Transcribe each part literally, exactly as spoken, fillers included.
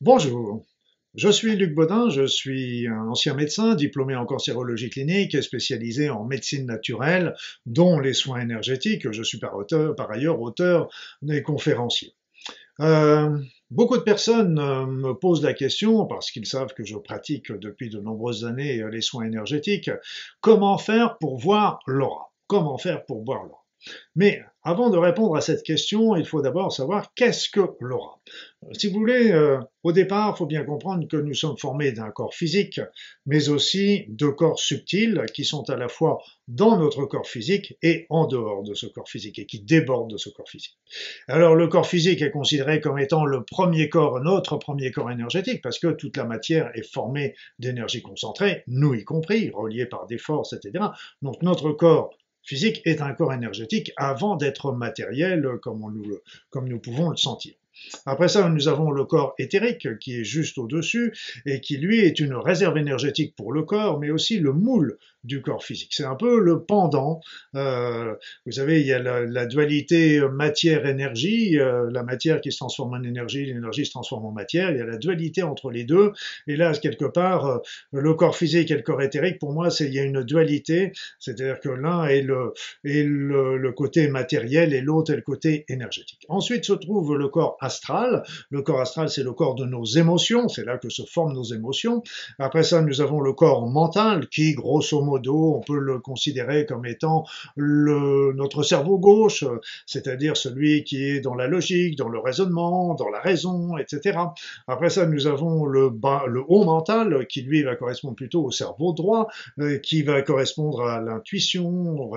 Bonjour, je suis Luc Bodin, je suis un ancien médecin, diplômé en cancérologie clinique et spécialisé en médecine naturelle, dont les soins énergétiques. Je suis par, auteur, par ailleurs auteur et conférencier. Euh, beaucoup de personnes me posent la question, parce qu'ils savent que je pratique depuis de nombreuses années les soins énergétiques, comment faire pour voir l'aura ? Comment faire pour voir l'aura ? Mais avant de répondre à cette question, il faut d'abord savoir qu'est-ce que l'aura. Si vous voulez, euh, au départ, il faut bien comprendre que nous sommes formés d'un corps physique, mais aussi de corps subtils qui sont à la fois dans notre corps physique et en dehors de ce corps physique, et qui débordent de ce corps physique. Alors le corps physique est considéré comme étant le premier corps, notre premier corps énergétique, parce que toute la matière est formée d'énergie concentrée, nous y compris, reliés par des forces, et cetera. Donc notre corps physique est un corps énergétique avant d'être matériel comme, on nous, comme nous pouvons le sentir. Après ça, nous avons le corps éthérique qui est juste au-dessus et qui, lui, est une réserve énergétique pour le corps, mais aussi le moule du corps physique. C'est un peu le pendant. Euh, vous savez, il y a la, la dualité matière-énergie, euh, la matière qui se transforme en énergie, l'énergie se transforme en matière, il y a la dualité entre les deux. Et là, quelque part, euh, le corps physique et le corps éthérique, pour moi, c'est il y a une dualité, c'est-à-dire que l'un est, le, est le, le côté matériel et l'autre est le côté énergétique. Ensuite se trouve le corps astral. Le corps astral, c'est le corps de nos émotions, c'est là que se forment nos émotions. Après ça, nous avons le corps mental qui, grosso modo, on peut le considérer comme étant le, notre cerveau gauche, c'est-à-dire celui qui est dans la logique, dans le raisonnement, dans la raison, et cetera. Après ça, nous avons le, bas, le haut mental qui, lui, va correspondre plutôt au cerveau droit, qui va correspondre à l'intuition, au,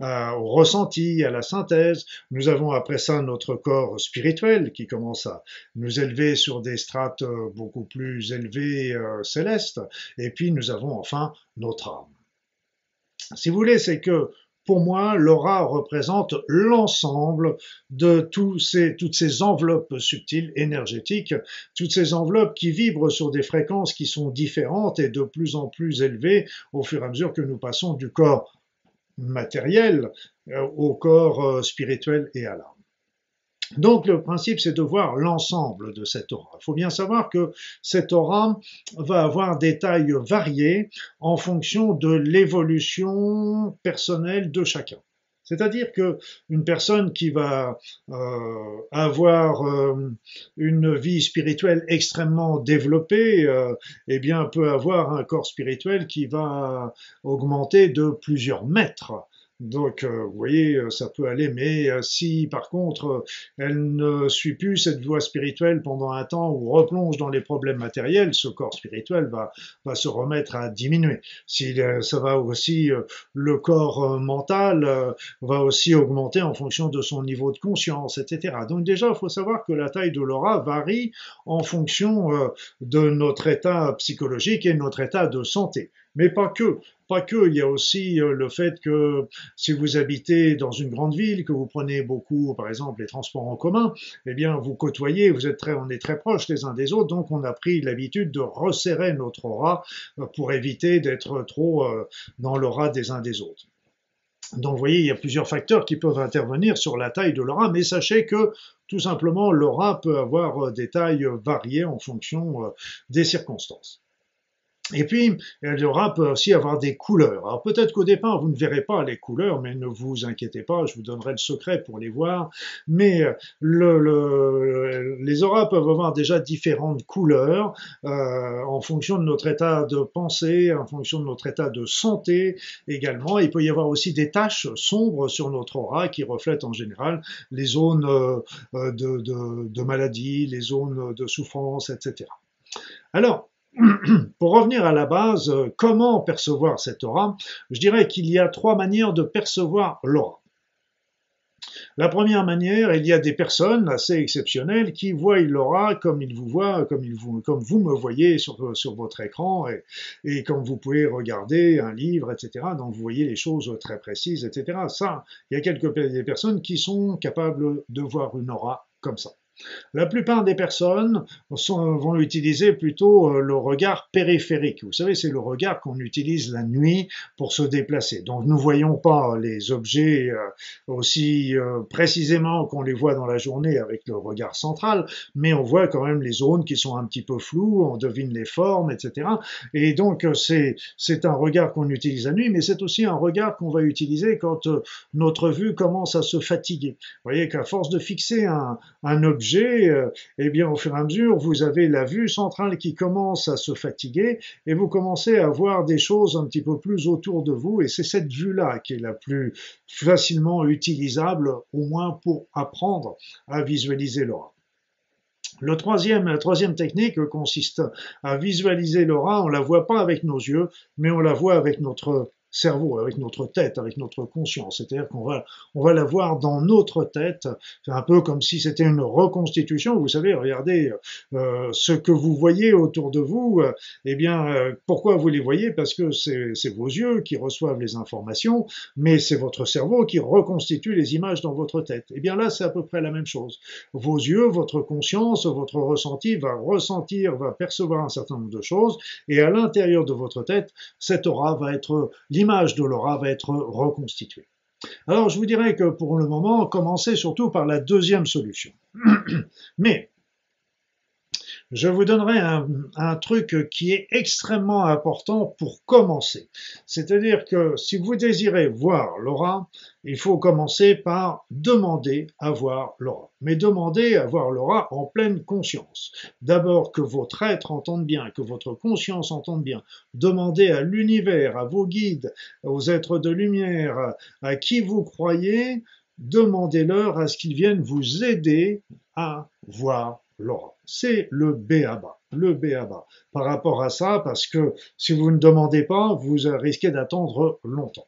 au ressenti, à la synthèse. Nous avons après ça notre corps spirituel qui commence à nous élever sur des strates beaucoup plus élevées euh, célestes, et puis nous avons enfin notre âme. Si vous voulez, c'est que pour moi, l'aura représente l'ensemble de tous ces, toutes ces enveloppes subtiles, énergétiques, toutes ces enveloppes qui vibrent sur des fréquences qui sont différentes et de plus en plus élevées au fur et à mesure que nous passons du corps matériel euh, au corps euh, spirituel et à l'âme. Donc le principe, c'est de voir l'ensemble de cette aura. Il faut bien savoir que cette aura va avoir des tailles variées en fonction de l'évolution personnelle de chacun. C'est-à-dire qu'une personne qui va euh, avoir euh, une vie spirituelle extrêmement développée, euh, eh bien, peut avoir un corps spirituel qui va augmenter de plusieurs mètres. Donc, euh, vous voyez, ça peut aller, mais euh, si, par contre, euh, elle ne suit plus cette voie spirituelle pendant un temps ou replonge dans les problèmes matériels, ce corps spirituel va, va se remettre à diminuer. Si, euh, ça va aussi, euh, le corps euh, mental euh, va aussi augmenter en fonction de son niveau de conscience, et cetera. Donc déjà, il faut savoir que la taille de l'aura varie en fonction euh, de notre état psychologique et notre état de santé. Mais pas que, pas que, il y a aussi le fait que si vous habitez dans une grande ville, que vous prenez beaucoup, par exemple, les transports en commun, eh bien vous côtoyez, vous êtes très, on est très proches les uns des autres, donc on a pris l'habitude de resserrer notre aura pour éviter d'être trop dans l'aura des uns des autres. Donc vous voyez, il y a plusieurs facteurs qui peuvent intervenir sur la taille de l'aura, mais sachez que tout simplement l'aura peut avoir des tailles variées en fonction des circonstances. Et puis, l'aura peut aussi avoir des couleurs. Alors peut-être qu'au départ, vous ne verrez pas les couleurs, mais ne vous inquiétez pas, je vous donnerai le secret pour les voir. Mais le, le, les auras peuvent avoir déjà différentes couleurs euh, en fonction de notre état de pensée, en fonction de notre état de santé également. Il peut y avoir aussi des taches sombres sur notre aura qui reflètent en général les zones euh, de, de, de maladie, les zones de souffrance, et cetera. Alors, pour revenir à la base, comment percevoir cette aura? Je dirais qu'il y a trois manières de percevoir l'aura. La première manière, il y a des personnes assez exceptionnelles qui voient l'aura comme ils vous voient, comme, ils vous, comme vous me voyez sur, sur votre écran et, et comme vous pouvez regarder un livre, et cetera. Donc vous voyez les choses très précises, et cetera. Ça, il y a quelques personnes qui sont capables de voir une aura comme ça. La plupart des personnes sont, vont utiliser plutôt le regard périphérique. Vous savez, c'est le regard qu'on utilise la nuit pour se déplacer. Donc, nous ne voyons pas les objets aussi précisément qu'on les voit dans la journée avec le regard central, mais on voit quand même les zones qui sont un petit peu floues, on devine les formes, et cetera. Et donc, c'est un regard qu'on utilise la nuit, mais c'est aussi un regard qu'on va utiliser quand notre vue commence à se fatiguer. Vous voyez qu'à force de fixer un, un objet, euh, eh bien, au fur et à mesure, vous avez la vue centrale qui commence à se fatiguer et vous commencez à voir des choses un petit peu plus autour de vous, et c'est cette vue-là qui est la plus facilement utilisable, au moins pour apprendre à visualiser l'aura. Le troisième, la troisième technique consiste à visualiser l'aura. On ne la voit pas avec nos yeux, mais on la voit avec notre cerveau, avec notre tête, avec notre conscience, c'est-à-dire qu'on va, on va la voir dans notre tête. C'est un peu comme si c'était une reconstitution. Vous savez, regardez euh, ce que vous voyez autour de vous. Euh, eh bien, euh, pourquoi vous les voyez? Parce que c'est vos yeux qui reçoivent les informations, mais c'est votre cerveau qui reconstitue les images dans votre tête. Eh bien là, c'est à peu près la même chose. Vos yeux, votre conscience, votre ressenti va ressentir, va percevoir un certain nombre de choses, et à l'intérieur de votre tête, cette aura va être l'image de l'aura va être reconstituée. Alors je vous dirais que pour le moment, commencez surtout par la deuxième solution. Mais je vous donnerai un, un truc qui est extrêmement important pour commencer. C'est-à-dire que si vous désirez voir l'aura, il faut commencer par demander à voir l'aura. Mais demander à voir l'aura en pleine conscience. D'abord que votre être entende bien, que votre conscience entende bien. Demandez à l'univers, à vos guides, aux êtres de lumière, à qui vous croyez, demandez-leur à ce qu'ils viennent vous aider à voir l'aura. C'est le B A B A, le B A B A par rapport à ça, parce que si vous ne demandez pas, vous risquez d'attendre longtemps.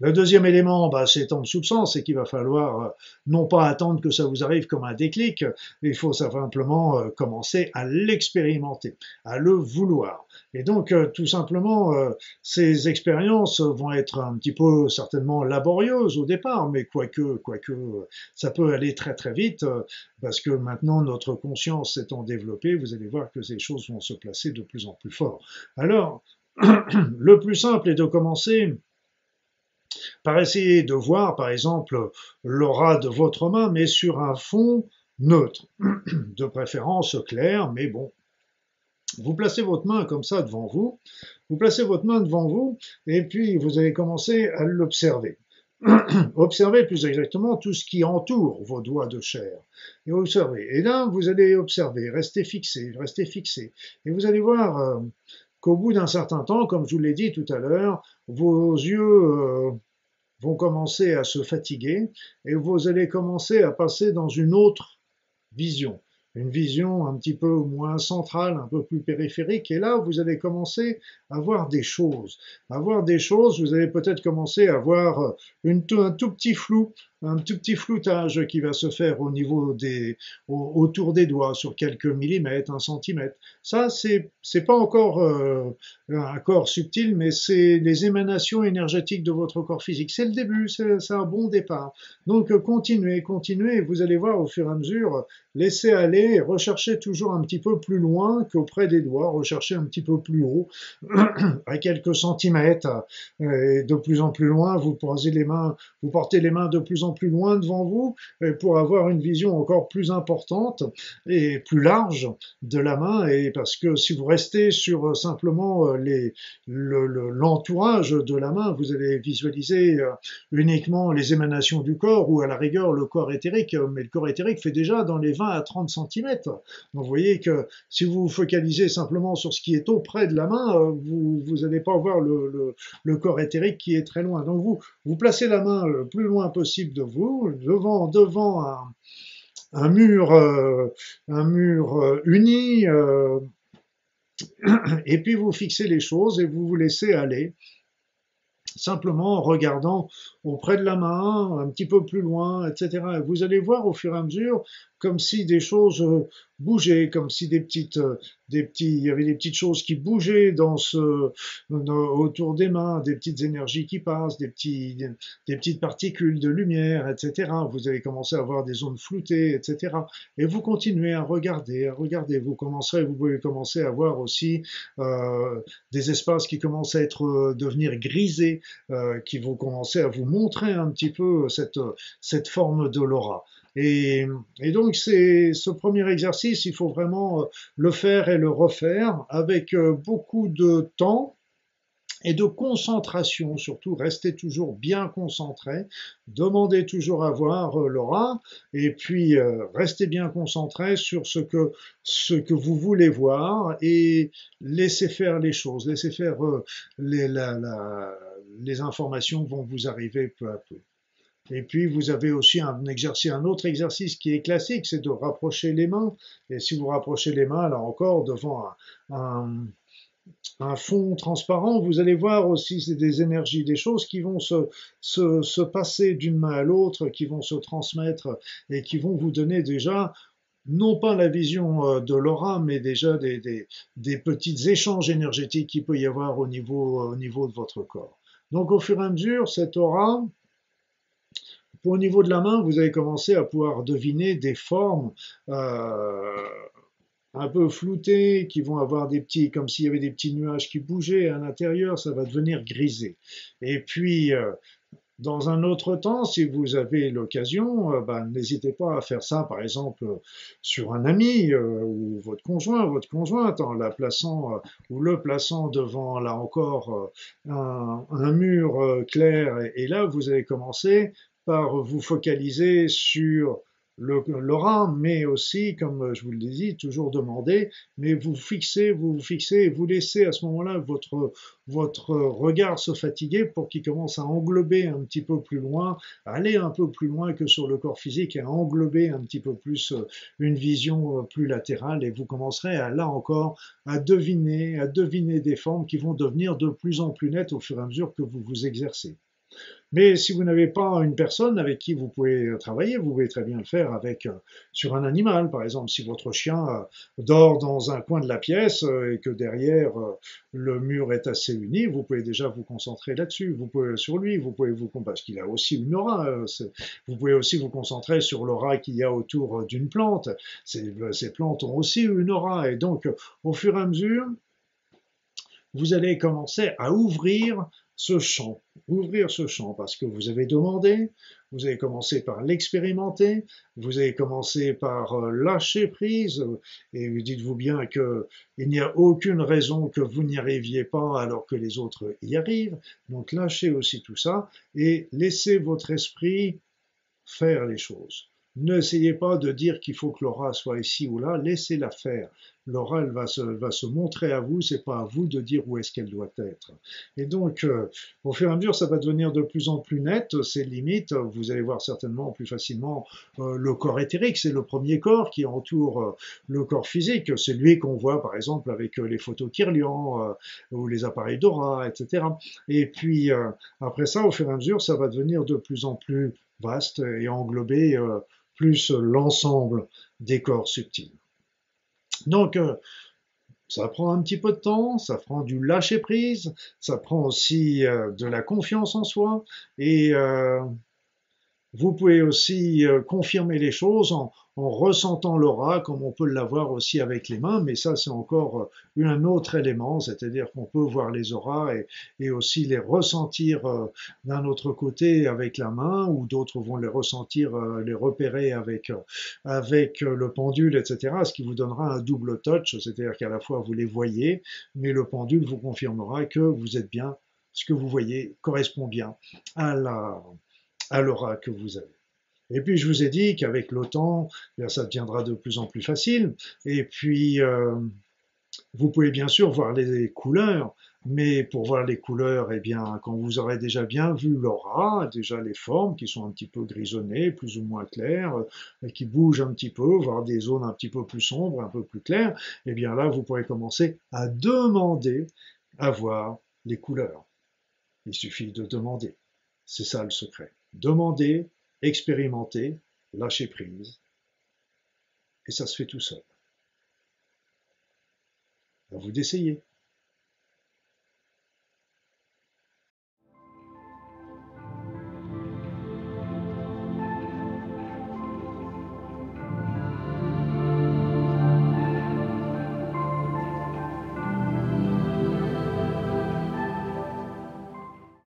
Le deuxième élément, bah, c'est en substance, c'est qu'il va falloir euh, non pas attendre que ça vous arrive comme un déclic, il faut simplement euh, commencer à l'expérimenter, à le vouloir. Et donc, euh, tout simplement, euh, ces expériences vont être un petit peu certainement laborieuses au départ, mais quoique, quoique euh, ça peut aller très très vite, euh, parce que maintenant notre conscience étant développée, vous allez voir que ces choses vont se placer de plus en plus fort. Alors, le plus simple est de commencer par essayer de voir, par exemple, l'aura de votre main, mais sur un fond neutre, de préférence clair, mais bon. Vous placez votre main comme ça devant vous, vous placez votre main devant vous, et puis vous allez commencer à l'observer. Observez plus exactement tout ce qui entoure vos doigts de chair. Et observez. Et là, vous allez observer, restez fixé, restez fixé. Et vous allez voir euh, qu'au bout d'un certain temps, comme je vous l'ai dit tout à l'heure, vos yeux euh, vont commencer à se fatiguer et vous allez commencer à passer dans une autre vision, une vision un petit peu moins centrale, un peu plus périphérique, et là vous allez commencer à voir des choses. À voir des choses, vous allez peut-être commencer à voir une, un tout petit flou, un tout petit floutage qui va se faire au niveau des, au, autour des doigts, sur quelques millimètres, un centimètre. Ça, c'est c'est pas encore euh, un corps subtil, mais c'est les émanations énergétiques de votre corps physique. C'est le début, c'est un bon départ. Donc continuez, continuez, vous allez voir au fur et à mesure, laissez aller, recherchez toujours un petit peu plus loin qu'auprès des doigts, recherchez un petit peu plus haut, à quelques centimètres, et de plus en plus loin, vous posez les mains, vous portez les mains de plus en plus loin devant vous pour avoir une vision encore plus importante et plus large de la main, et parce que si vous restez sur simplement les, le, le, l'entourage de la main, vous allez visualiser uniquement les émanations du corps ou à la rigueur le corps éthérique, mais le corps éthérique fait déjà dans les vingt à trente centimètres. Donc vous voyez que si vous vous focalisez simplement sur ce qui est auprès de la main, vous n'allez pas voir le, le, le corps éthérique qui est très loin. Donc vous, vous placez la main le plus loin possible de vous, devant, devant un, un mur, euh, un mur euh, uni, euh, et puis vous fixez les choses et vous vous laissez aller, simplement en regardant auprès de la main, un petit peu plus loin, et cetera. Et vous allez voir au fur et à mesure comme si des choses bougeaient, comme si des petites, des petits, il y avait des petites choses qui bougeaient dans ce, autour des mains, des petites énergies qui passent, des petits, des, des petites particules de lumière, et cetera. Vous allez commencer à voir des zones floutées, et cetera. Et vous continuez à regarder, à regarder. Vous commencerez, vous pouvez commencer à voir aussi euh, des espaces qui commencent à être euh, devenir grisés, euh, qui vont commencer à vous montrer un petit peu cette, cette forme de l'aura. Et, et donc c'est ce premier exercice, il faut vraiment le faire et le refaire avec beaucoup de temps et de concentration, surtout restez toujours bien concentré, demandez toujours à voir l'aura et puis euh, restez bien concentré sur ce que, ce que vous voulez voir et laissez faire les choses, laissez faire euh, les, la, la, les informations vont vous arriver peu à peu. Et puis vous avez aussi un exercice, un autre exercice qui est classique, c'est de rapprocher les mains. Et si vous rapprochez les mains, là encore, devant un, un, un fond transparent, vous allez voir aussi des énergies, des choses qui vont se, se, se passer d'une main à l'autre, qui vont se transmettre et qui vont vous donner déjà, non pas la vision de l'aura, mais déjà des, des, des petits échanges énergétiques qu'il peut y avoir au niveau, au niveau de votre corps. Donc au fur et à mesure, cette aura... Au niveau de la main, vous allez commencer à pouvoir deviner des formes euh, un peu floutées, qui vont avoir des petits, comme s'il y avait des petits nuages qui bougeaient à l'intérieur, ça va devenir grisé. Et puis, euh, dans un autre temps, si vous avez l'occasion, euh, ben, n'hésitez pas à faire ça, par exemple, euh, sur un ami euh, ou votre conjoint, votre conjointe, en la plaçant euh, ou le plaçant devant, là encore, euh, un, un mur euh, clair. Et, et là, vous allez commencer par vous focaliser sur l'aura, mais aussi, comme je vous le dis, toujours demander, mais vous fixez, vous fixez et vous laissez à ce moment-là votre, votre regard se fatiguer pour qu'il commence à englober un petit peu plus loin, aller un peu plus loin que sur le corps physique et à englober un petit peu plus une vision plus latérale et vous commencerez à, là encore à deviner, à deviner des formes qui vont devenir de plus en plus nettes au fur et à mesure que vous vous exercez. Mais si vous n'avez pas une personne avec qui vous pouvez travailler, vous pouvez très bien le faire avec, euh, sur un animal. Par exemple, si votre chien euh, dort dans un coin de la pièce euh, et que derrière euh, le mur est assez uni, vous pouvez déjà vous concentrer là-dessus, vous pouvez sur lui, vous pouvez vous parce qu'il a aussi une aura, euh, vous pouvez aussi vous concentrer sur l'aura qu'il y a autour d'une plante. Ces, ces plantes ont aussi une aura et donc euh, au fur et à mesure, vous allez commencer à ouvrir ce champ, ouvrir ce champ parce que vous avez demandé, vous avez commencé par l'expérimenter, vous avez commencé par lâcher prise et dites-vous bien qu'il n'y a aucune raison que vous n'y arriviez pas alors que les autres y arrivent. Donc lâchez aussi tout ça et laissez votre esprit faire les choses. N'essayez pas de dire qu'il faut que l'aura soit ici ou là, laissez-la faire. L'aura, elle va se, va se montrer à vous, c'est pas à vous de dire où est-ce qu'elle doit être. Et donc, euh, au fur et à mesure, ça va devenir de plus en plus net, ces limites, vous allez voir certainement plus facilement euh, le corps éthérique, c'est le premier corps qui entoure euh, le corps physique, c'est lui qu'on voit par exemple avec euh, les photos Kirlian, euh, ou les appareils d'aura, et cetera. Et puis, euh, après ça, au fur et à mesure, ça va devenir de plus en plus vaste et englober euh, plus l'ensemble des corps subtils. Donc, euh, ça prend un petit peu de temps, ça prend du lâcher-prise, ça prend aussi euh, de la confiance en soi, et euh, vous pouvez aussi euh, confirmer les choses en, en ressentant l'aura, comme on peut l'avoir aussi avec les mains, mais ça c'est encore euh, un autre élément, c'est-à-dire qu'on peut voir les auras et, et aussi les ressentir euh, d'un autre côté avec la main, ou d'autres vont les ressentir, euh, les repérer avec, euh, avec euh, le pendule, et cetera, ce qui vous donnera un double touch, c'est-à-dire qu'à la fois vous les voyez, mais le pendule vous confirmera que vous êtes bien, ce que vous voyez correspond bien à la... à l'aura que vous avez. Et puis je vous ai dit qu'avec le temps, bien, ça deviendra de plus en plus facile, et puis euh, vous pouvez bien sûr voir les couleurs, mais pour voir les couleurs, eh bien, quand vous aurez déjà bien vu l'aura, déjà les formes qui sont un petit peu grisonnées, plus ou moins claires, qui bougent un petit peu, voire des zones un petit peu plus sombres, un peu plus claires, eh bien là vous pourrez commencer à demander à voir les couleurs. Il suffit de demander, c'est ça le secret. Demandez, expérimentez, lâchez prise, et ça se fait tout seul. Alors vous l'essayez.